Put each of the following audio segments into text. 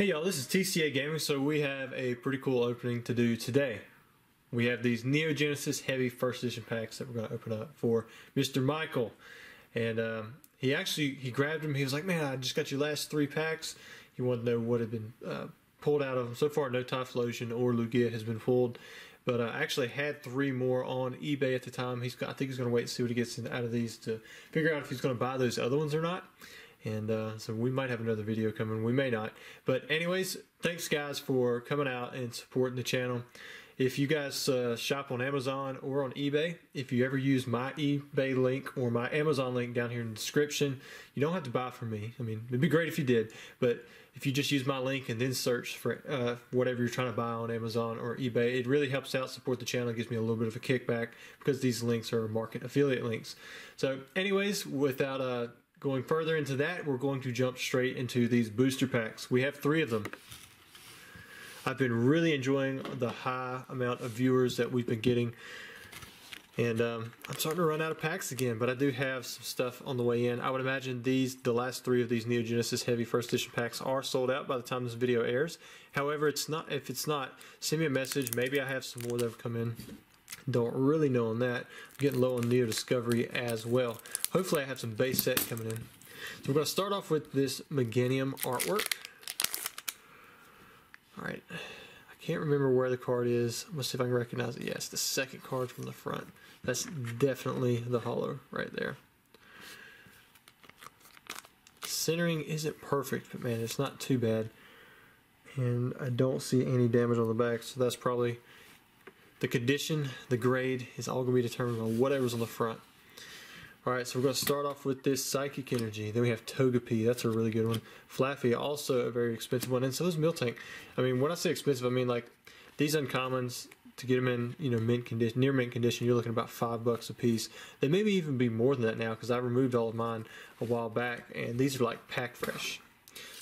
Hey y'all, this is TCA Gaming, so we have a pretty cool opening to do today. We have these Neo Genesis Heavy First Edition packs that we're going to open up for Mr. Michael. And he grabbed them. He was like, man, I just got your last three packs. He wanted to know what had been pulled out of them. So far, no Typhlosion or Lugia has been pulled. But I actually had three more on eBay at the time. I think he's going to wait and see what he gets out of these to figure out if he's going to buy those other ones or not. And so we might have another video coming, we may not. But anyways, thanks guys for coming out and supporting the channel. If you guys shop on Amazon or on eBay, if you ever use my eBay link or my Amazon link down here in the description, you don't have to buy from me. I mean, it'd be great if you did, but if you just use my link and then search for whatever you're trying to buy on Amazon or eBay, it really helps out, support the channel, gives me a little bit of a kickback because these links are market affiliate links. So anyways, without going further into that, we're going to jump straight into these booster packs. We have three of them. I've been really enjoying the high amount of viewers that we've been getting. And I'm starting to run out of packs again, but I do have some stuff on the way in. I would imagine the last three of these Neo Genesis Heavy First Edition packs are sold out by the time this video airs. However, if it's not, send me a message. Maybe I have some more that have come in. Don't really know on that. I'm getting low on Neo Discovery as well. Hopefully I have some base set coming in. So we're going to start off with this Meganium artwork. Alright, I can't remember where the card is. I'm going to see if I can recognize it. Yes, the second card from the front. That's definitely the holo right there. Centering isn't perfect, but man, it's not too bad. And I don't see any damage on the back, so that's probably... the condition, the grade, is all going to be determined by whatever's on the front. Alright, so we're going to start off with this Psychic Energy. Then we have Togepi, that's a really good one. Flaffy, also a very expensive one. And so is Miltank. I mean, when I say expensive, I mean like these uncommons, to get them in, you know, mint condition, near mint condition, you're looking about $5 a piece. They maybe even be more than that now because I removed all of mine a while back. And these are like pack fresh.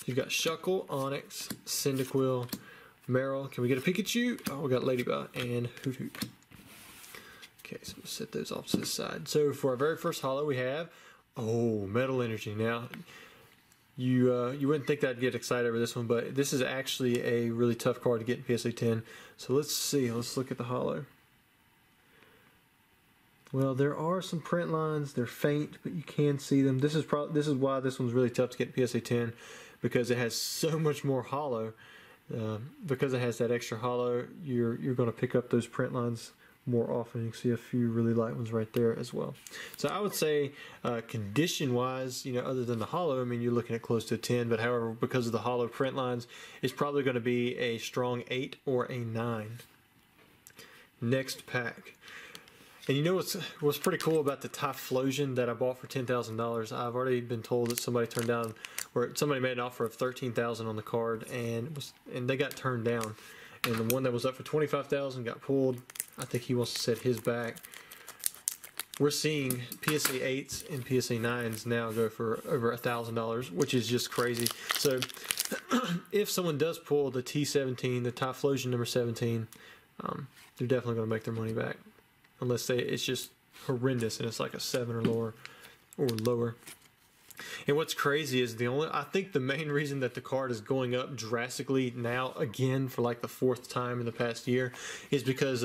You've got Shuckle, Onyx, Cyndaquil, Meryl. Can we get a Pikachu? Oh, we got Ladybug and Hoot Hoot. Okay, so we'll set those off to the side. So for our very first holo, we have, oh, Metal Energy. Now, you wouldn't think that I'd get excited over this one, but this is actually a really tough card to get in PSA 10. So let's see. Let's look at the holo. Well, there are some print lines. They're faint, but you can see them. This is why this one's really tough to get in PSA 10, because it has so much more holo. Because it has that extra hollow, you're going to pick up those print lines more often. You can see a few really light ones right there as well. So I would say condition wise, you know, other than the hollow, I mean, you're looking at close to a 10, but however, because of the hollow print lines, it's probably going to be a strong 8 or a 9. Next pack. And you know what's pretty cool about the Typhlosion that I bought for $10,000? I've already been told that somebody turned down, or somebody made an offer of $13,000 on the card, and they got turned down. And the one that was up for $25,000 got pulled. I think he wants to set his back. We're seeing PSA 8s and PSA 9s now go for over $1,000, which is just crazy. So if someone does pull the T17, the Typhlosion number 17, they're definitely going to make their money back. Unless it's just horrendous and it's like a 7 or lower. And what's crazy is I think the main reason that the card is going up drastically now again for like the fourth time in the past year is because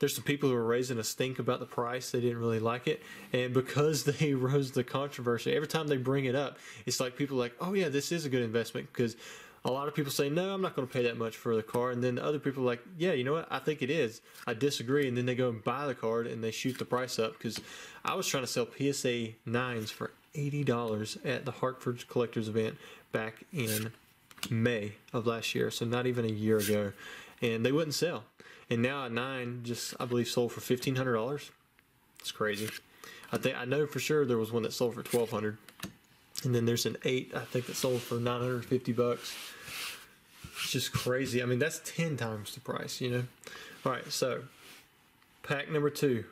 there's some people who are raising a stink about the price. They didn't really like it, and because they rose the controversy, every time they bring it up, it's like people are like, oh yeah, this is a good investment, because a lot of people say, no, I'm not going to pay that much for the card. And then other people are like, yeah, you know what? I think it is. I disagree. And then they go and buy the card and they shoot the price up, because I was trying to sell PSA 9s for $80 at the Hartford Collectors event back in May of last year. So not even a year ago. And they wouldn't sell. And now a 9 just, I believe, sold for $1,500. It's crazy. I know for sure there was one that sold for $1,200. And then there's an 8, I think, that sold for $950. It's just crazy. I mean, that's 10 times the price, you know. All right, so pack number 2.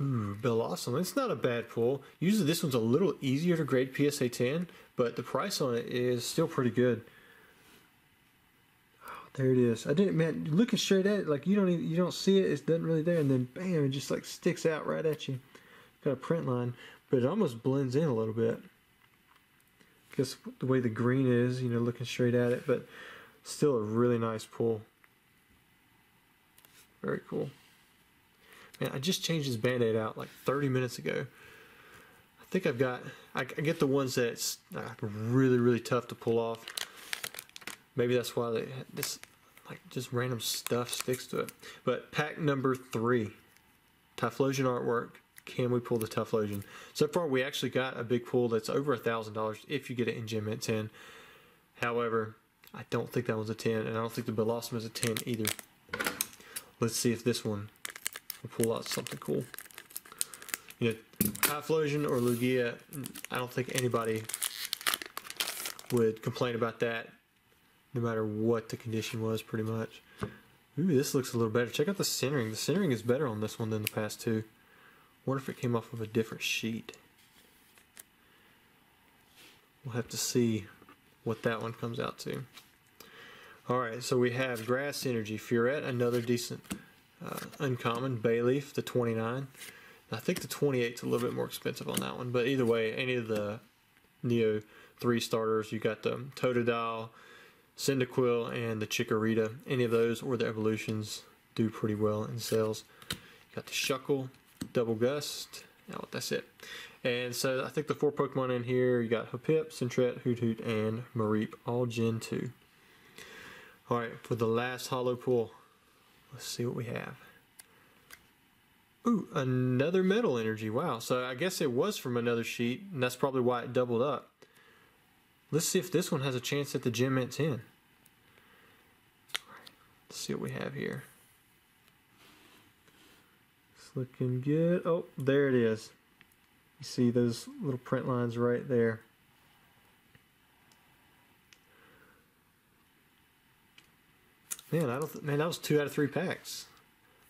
Ooh, Bellossom. It's not a bad pull. Usually this one's a little easier to grade PSA 10, but the price on it is still pretty good. Oh, there it is. I didn't, man. Looking straight at it, like you don't see it. It doesn't really there, and then bam, it just like sticks out right at you. Got a print line. But it almost blends in a little bit. guess the way the green is, you know, looking straight at it, but still a really nice pull. Very cool. Man, I just changed this Band-Aid out like 30 minutes ago. I think I've got, I get the ones that's really, really tough to pull off. Maybe that's why they, this like just random stuff sticks to it. But pack number 3, Typhlosion artwork. Can we pull the Typhlosion? So far, we actually got a big pull that's over $1,000 if you get it in Gem Mint 10. However, I don't think that one's a 10, and I don't think the Bellossom is a 10 either. Let's see if this one will pull out something cool. You know, Typhlosion or Lugia, I don't think anybody would complain about that, no matter what the condition was, pretty much. Ooh, this looks a little better. Check out the centering. The centering is better on this one than the past two. I wonder if it came off of a different sheet. We'll have to see what that one comes out to. Alright, so we have Grass Energy, Furret, another decent uncommon, Bayleaf, the 29. I think the 28's a little bit more expensive on that one, but either way, any of the Neo 3 starters, you got the Totodile, Cyndaquil, and the Chikorita, any of those or the evolutions do pretty well in sales. You got the Shuckle, Double Gust. Oh, that's it. And so I think the 4 Pokemon in here, you got Hoopip, Sentret, Hoot Hoot, and Mareep, all Gen 2. Alright, for the last holo pull, let's see what we have. Ooh, another Metal Energy. Wow, so I guess it was from another sheet, and that's probably why it doubled up. Let's see if this one has a chance at the Gem Mint 10. Alright, let's see what we have here. Looking good. Oh, there it is. You see those little print lines right there. Man, I don't. Man, that was 2 out of 3 packs.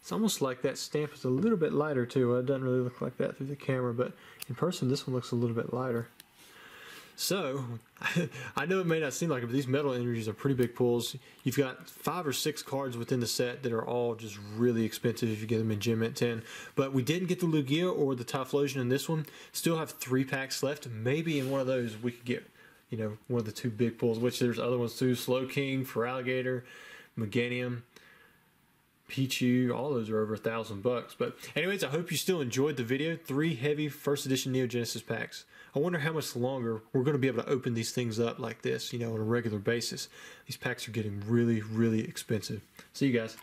It's almost like that stamp is a little bit lighter too. It doesn't really look like that through the camera, but in person, this one looks a little bit lighter. So, I know it may not seem like it, but these Metal Energies are pretty big pulls. You've got 5 or 6 cards within the set that are all just really expensive if you get them in Gem Mint 10. But we didn't get the Lugia or the Typhlosion in this one. Still have 3 packs left. Maybe in one of those we could get, you know, one of the 2 big pulls, which there's other ones too. Slow King, Feraligatr, Meganium, Pikachu, all those are over $1,000 bucks. But anyways, I hope you still enjoyed the video. 3 heavy first edition Neo Genesis packs. I wonder how much longer we're going to be able to open these things up like this, you know, on a regular basis. These packs are getting really, really expensive. See you guys.